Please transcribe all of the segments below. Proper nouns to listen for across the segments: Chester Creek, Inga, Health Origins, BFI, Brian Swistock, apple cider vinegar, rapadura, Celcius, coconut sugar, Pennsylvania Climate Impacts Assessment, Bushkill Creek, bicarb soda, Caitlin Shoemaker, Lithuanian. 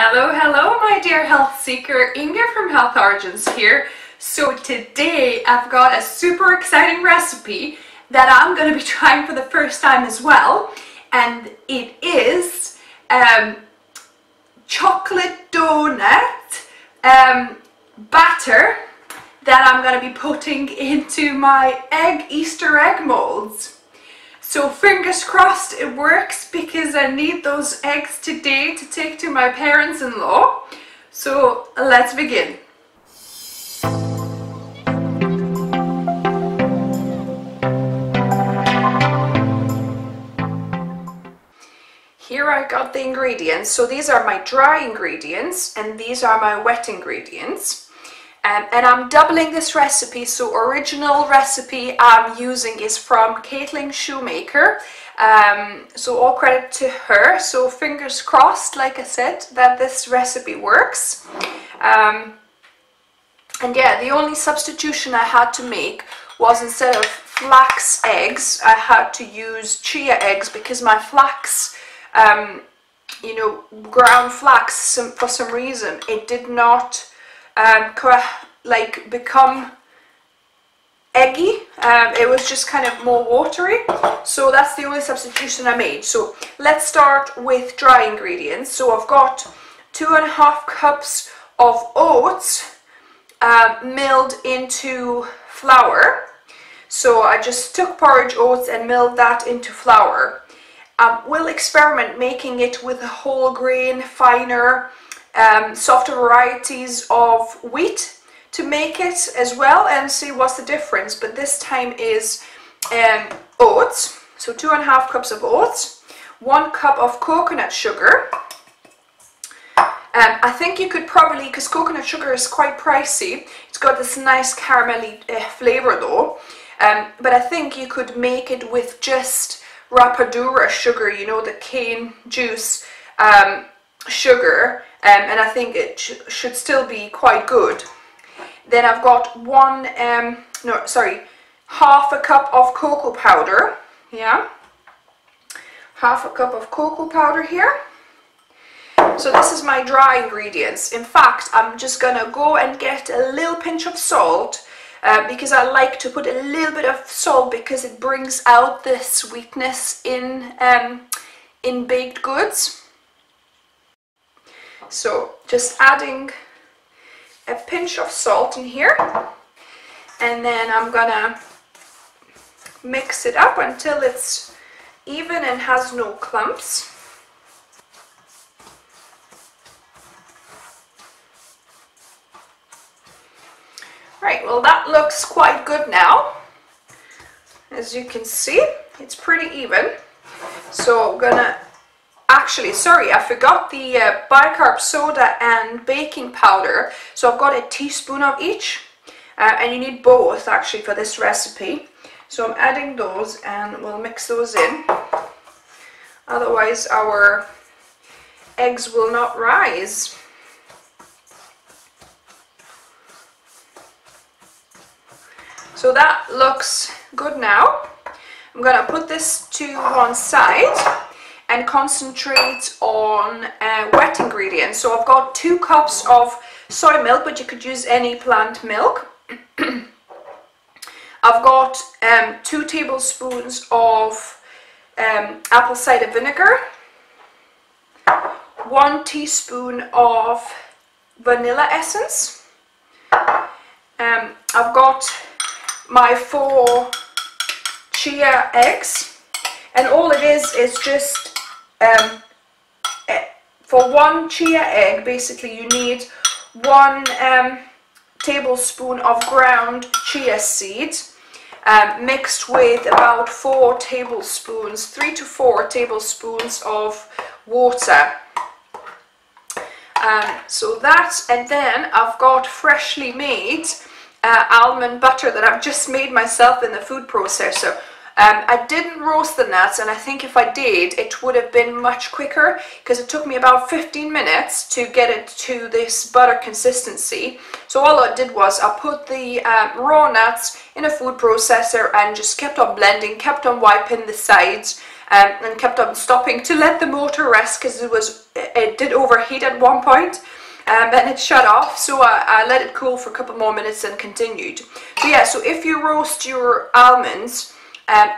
Hello, hello my dear health seeker, Inga from Health Origins here. So today I've got a super exciting recipe that I'm going to be trying for the first time as well, and it is chocolate donut batter that I'm going to be putting into my Easter egg molds. So fingers crossed it works, because I need those eggs today to take to my parents-in-law. So let's begin. Here I got the ingredients. So these are my dry ingredients and these are my wet ingredients. And I'm doubling this recipe, so original recipe I'm using is from Caitlin Shoemaker, so all credit to her. So fingers crossed, like I said, that this recipe works. And yeah, the only substitution I had to make was, instead of flax eggs, I had to use chia eggs, because my flax, ground flax, for some reason, it did not become eggy. It was just kind of more watery, so that's the only substitution I made. So let's start with dry ingredients. So I've got 2.5 cups of oats milled into flour. So I just took porridge oats and milled that into flour. We'll experiment making it with a whole grain, finer, softer varieties of wheat to make it as well, and see what's the difference. But this time is oats. So 2.5 cups of oats, 1 cup of coconut sugar. I think you could probably, because coconut sugar is quite pricey, it's got this nice caramelly flavor though, but I think you could make it with just rapadura sugar, the cane juice sugar, and I think it should still be quite good. Then I've got 1/2 cup of cocoa powder. Yeah, 1/2 cup of cocoa powder here. So this is my dry ingredients. In fact, I'm just gonna go and get a little pinch of salt, because I like to put a little bit of salt because it brings out the sweetness in baked goods. So just adding a pinch of salt in here, and then I'm gonna mix it up until it's even and has no clumps. Right, well that looks quite good now. As you can see, it's pretty even. So I'm gonna I forgot the bicarb soda and baking powder. So I've got a teaspoon of each, and you need both actually for this recipe. So I'm adding those and we'll mix those in. Otherwise our eggs will not rise. So that looks good now. I'm gonna put this to one side and concentrate on wet ingredients. So I've got 2 cups of soy milk, but you could use any plant milk. I've got 2 tablespoons of apple cider vinegar, 1 teaspoon of vanilla essence. I've got my 4 chia eggs, and all it is just for 1 chia egg, basically you need 1 tablespoon of ground chia seeds, mixed with about 3 to 4 tablespoons of water. And then I've got freshly made almond butter that I've just made myself in the food processor. I didn't roast the nuts, and I think if I did, it would have been much quicker, because it took me about 15 minutes to get it to this butter consistency. So all I did was I put the raw nuts in a food processor and just kept on blending, kept on wiping the sides and kept on stopping to let the motor rest because it did overheat at one point. And it shut off, so I let it cool for a couple more minutes and continued. So yeah, so if you roast your almonds,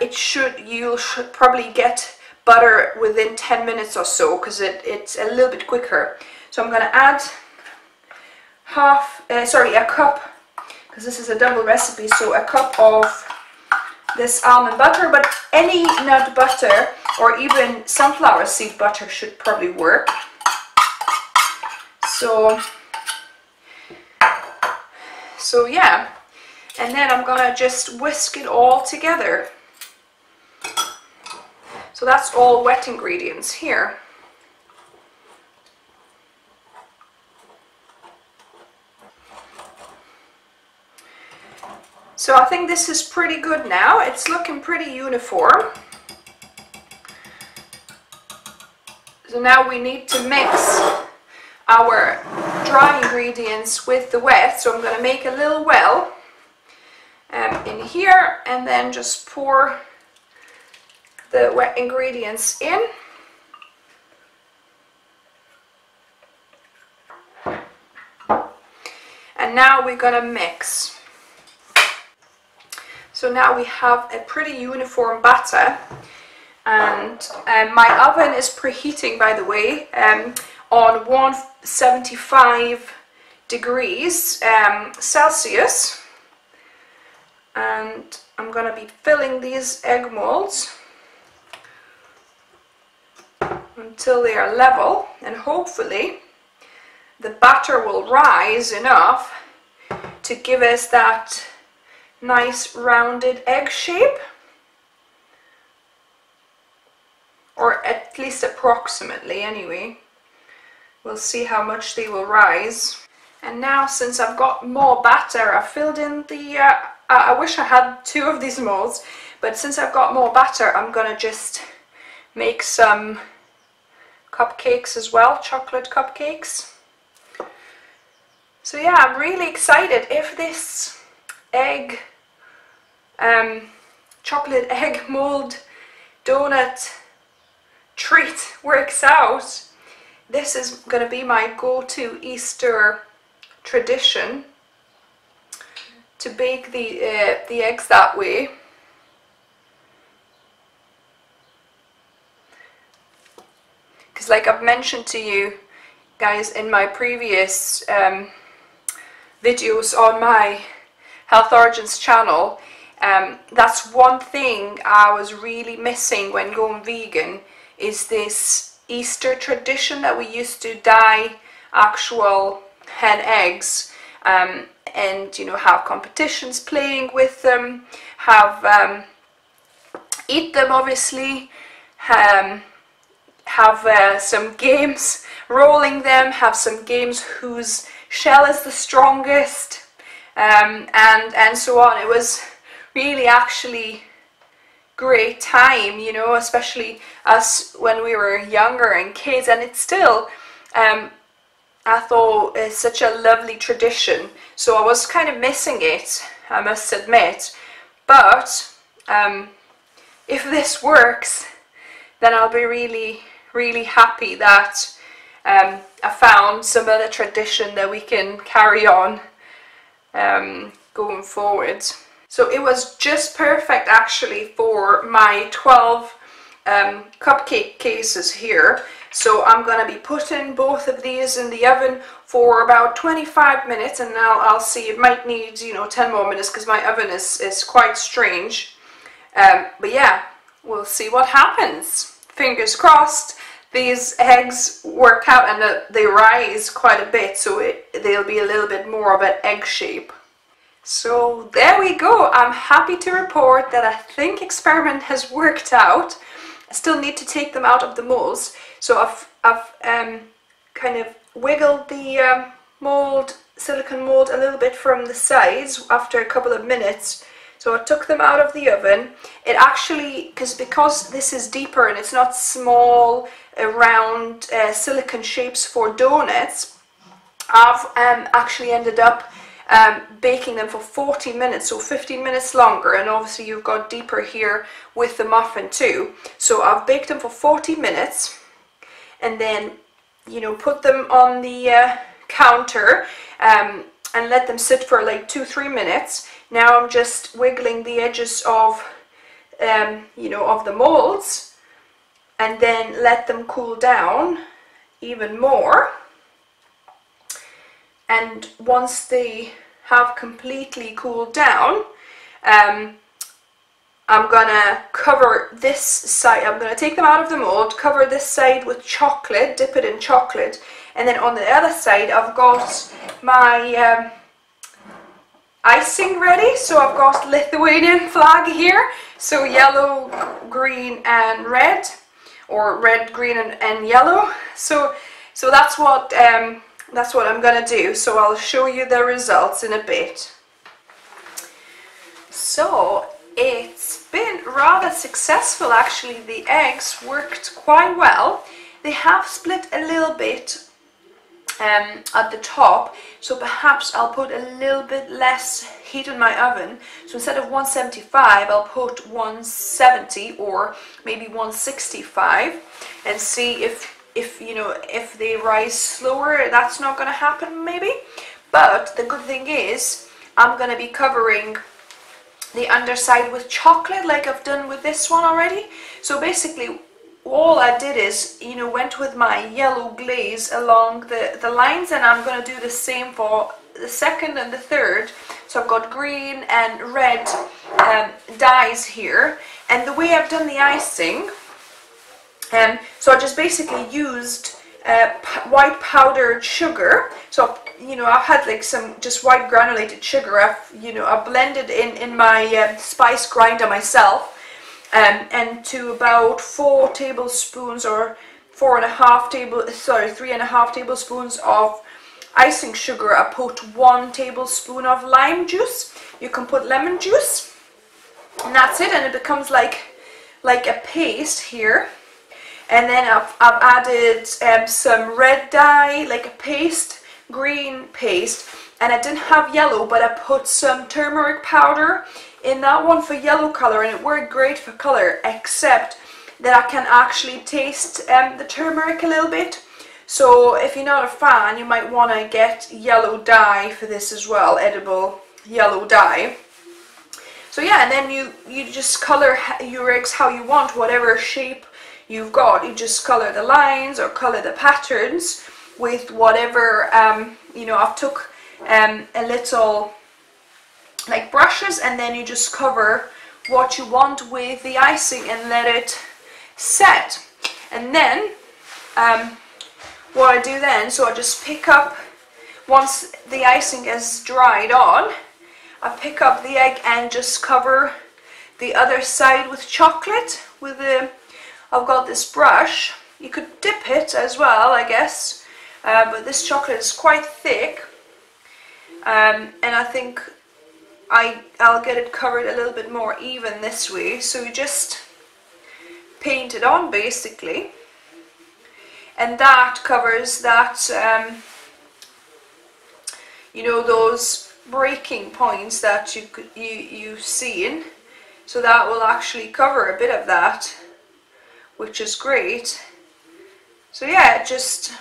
you'll probably get butter within 10 minutes or so, because it's a little bit quicker. So I'm going to add a cup, because this is a double recipe, so a cup of this almond butter, but any nut butter or even sunflower seed butter should probably work. So yeah, and then I'm gonna just whisk it all together. So that's all wet ingredients here. So I think this is pretty good now. It's looking pretty uniform. So now we need to mix our dry ingredients with the wet. So I'm going to make a little well in here, and then just pour the wet ingredients in. And now we're going to mix. So now we have a pretty uniform batter, and my oven is preheating, by the way, on 175 degrees Celsius, and I'm going to be filling these egg molds until they are level, and hopefully the batter will rise enough to give us that nice rounded egg shape, or at least approximately anyway. We'll see how much they will rise. And now, since I've got more batter, I filled in the I wish I had two of these molds, but since I've got more batter, I'm gonna just make some cupcakes as well, chocolate cupcakes. So yeah, I'm really excited. If this egg chocolate egg mold donut treat works out, this is going to be my go-to Easter tradition, to bake the eggs that way. Because like I've mentioned to you guys in my previous videos on my Health Origins channel, that's one thing I was really missing when going vegan, is this Easter tradition that we used to dye actual hen eggs, and you know, have competitions playing with them, have eat them obviously, have some games rolling them, have some games whose shell is the strongest, and so on. It was really actually great time, you know, especially us when we were younger and kids, and it's still I thought it's such a lovely tradition, so I was kind of missing it, I must admit. But if this works, then I'll be really, really happy that I found some other tradition that we can carry on going forward. So it was just perfect actually for my 12 cupcake cases here. So I'm going to be putting both of these in the oven for about 25 minutes, and now I'll see, it might need, you know, 10 more minutes because my oven is quite strange. But yeah, we'll see what happens. Fingers crossed these eggs work out and they rise quite a bit, so they'll be a little bit more of an egg shape. So there we go. I'm happy to report that I think experiment has worked out. I still need to take them out of the molds. So I've kind of wiggled the silicone mold a little bit from the sides after a couple of minutes. So I took them out of the oven. It actually, because this is deeper and it's not small round silicone shapes for donuts, I've actually ended up baking them for 40 minutes, so 15 minutes longer, and obviously you've got deeper here with the muffin too. So I've baked them for 40 minutes and then, you know, put them on the counter and let them sit for like 2-3 minutes. Now I'm just wiggling the edges of, you know, of the molds, and then let them cool down even more. And once they have completely cooled down, I'm gonna cover this side. I'm gonna take them out of the mold, cover this side with chocolate, dip it in chocolate, and then on the other side I've got my icing ready. So I've got Lithuanian flag here, so yellow, green and red, or red, green and yellow. So that's what I'm gonna do. So I'll show you the results in a bit. So it's been rather successful actually. The eggs worked quite well. They have split a little bit at the top, so perhaps I'll put a little bit less heat on my oven. So instead of 175, I'll put 170 or maybe 165, and see if you know, if they rise slower. That's not gonna happen maybe, but the good thing is I'm gonna be covering the underside with chocolate like I've done with this one already. So basically all I did is, you know, went with my yellow glaze along the lines, and I'm going to do the same for the second and the third. So I've got green and red dyes here, and the way I've done the icing, so I just basically used white powdered sugar. So, you know, I've had like some just white granulated sugar. I blended in my spice grinder myself. And to about 4 tablespoons or 3.5 tablespoons of icing sugar, I put 1 tablespoon of lime juice. You can put lemon juice, and that's it, and it becomes like a paste here. And then I've added some red dye, like a paste, green paste, and I didn't have yellow, but I put some turmeric powder in that one for yellow color, and it worked great for color, except that I can actually taste the turmeric a little bit. So if you're not a fan, you might want to get yellow dye for this as well, edible yellow dye. So yeah, and then you just color your eggs how you want, whatever shape you've got. You just color the lines or color the patterns with whatever, you know, I've took a little like brushes, and then you just cover what you want with the icing and let it set. And then what I do then, so I just pick up, once the icing has dried on, I pick up the egg and just cover the other side with chocolate with the, I've got this brush. You could dip it as well, I guess, but this chocolate is quite thick, and I think I'll get it covered a little bit more even this way. So you just paint it on basically, and that covers that, you know, those breaking points that you've seen. So that will actually cover a bit of that, which is great. So yeah, just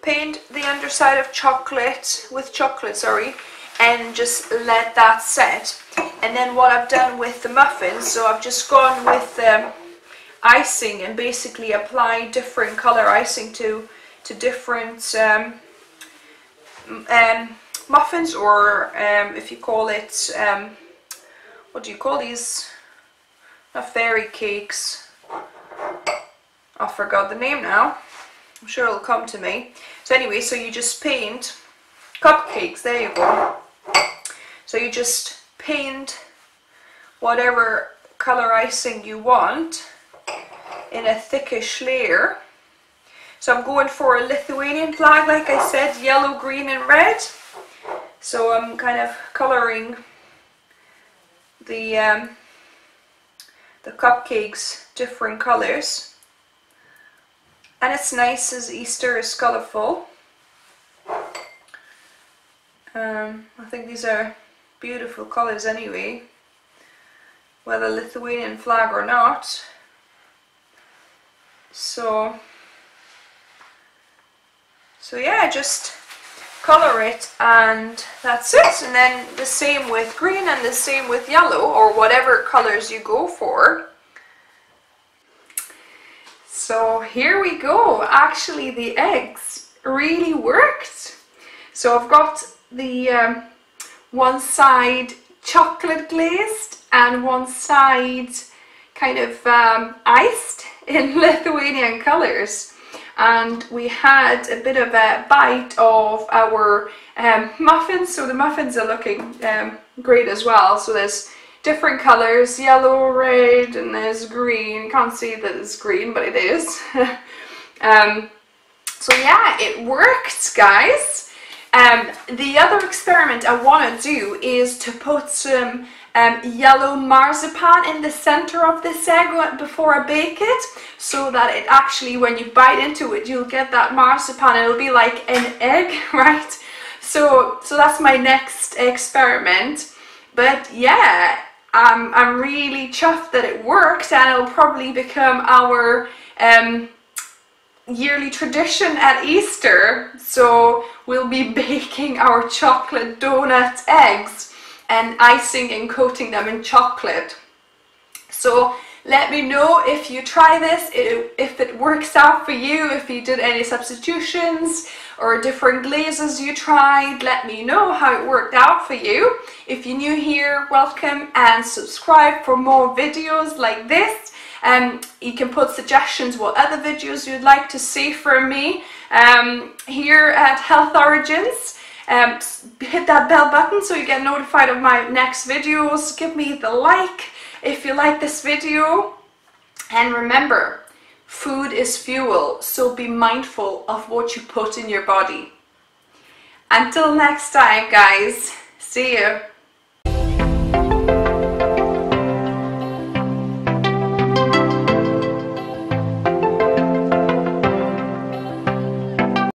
paint the underside of chocolate with chocolate, sorry, and just let that set. And then what I've done with the muffins, so I've just gone with the icing and basically applied different color icing to different muffins, or if you call it, what do you call these? Not fairy cakes. I forgot the name now. I'm sure it'll come to me. So anyway, so you just paint cupcakes. There you go. So you just paint whatever color icing you want in a thickish layer. So I'm going for a Lithuanian flag, like I said, yellow, green and red. So I'm kind of coloring the cupcakes different colors, and it's nice as Easter is colorful. I think these are beautiful colours anyway, whether Lithuanian flag or not. So yeah, just colour it and that's it. And then the same with green and the same with yellow, or whatever colours you go for. So here we go. Actually the eggs really worked. So I've got the one side chocolate glazed and one side kind of iced in Lithuanian colours. And we had a bit of a bite of our muffins, so the muffins are looking great as well. So there's different colours, yellow, red, and there's green. Can't see that it's green, but it is. So yeah, it worked, guys. The other experiment I want to do is to put some yellow marzipan in the center of this egg before I bake it, so that it actually, when you bite into it, you'll get that marzipan. It'll be like an egg, right? So that's my next experiment. But yeah, I'm really chuffed that it worked, and it'll probably become our yearly tradition at Easter. So we'll be baking our chocolate donut eggs and icing and coating them in chocolate. So let me know if you try this, if it works out for you, if you did any substitutions or different glazes you tried. Let me know how it worked out for you. If you're new here, welcome, and subscribe for more videos like this. You can put suggestions what other videos you'd like to see from me here at Health Origins. Hit that bell button so you get notified of my next videos. Give me the like if you like this video, and remember, food is fuel, so be mindful of what you put in your body. Until next time, guys, see you.